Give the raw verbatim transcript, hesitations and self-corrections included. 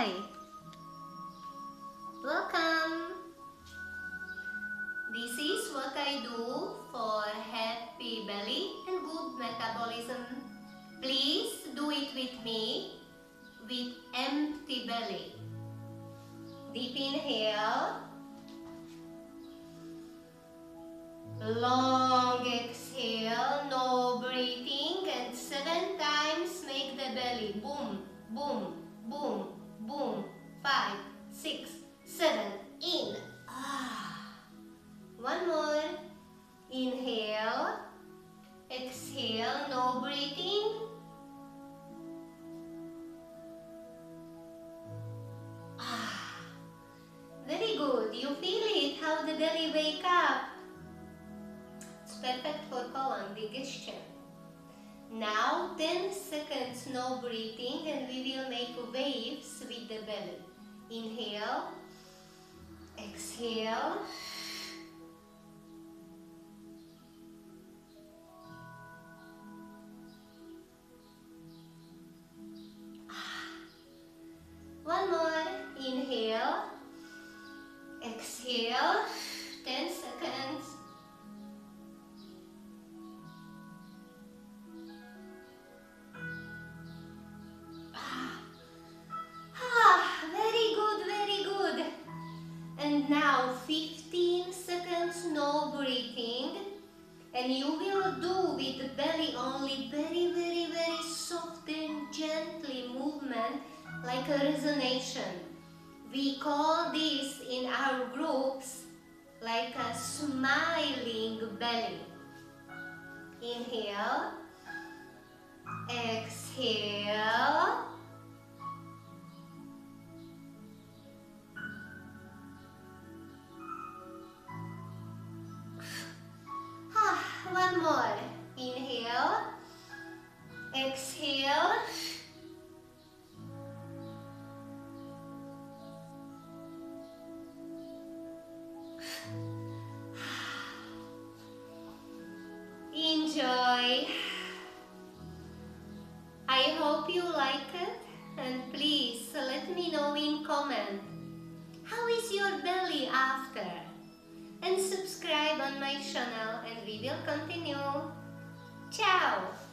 Hi! Welcome! This is what I do for happy belly and good metabolism. Please do it with me with empty belly. Deep inhale. Long exhale, no breathing, and seven times make the belly boom, boom, boom, boom. Five, six, seven, in. Ah. One more. Inhale, exhale, no breathing. Ah. Very good. You feel it, how the belly wake up. Perfect for colon digestion. Now ten seconds no breathing and we will make waves with the belly. Inhale, exhale. One more. Inhale, exhale. ten seconds. Now fifteen seconds no breathing, and you will do with the belly only very very very soft and gently movement like a resonation. We call this in our groups like a smiling belly. Inhale, exhale. One more. Inhale, exhale. Enjoy. I hope you like it, and please let me know in comment how is your belly after. And subscribe on my channel and we will continue. Ciao!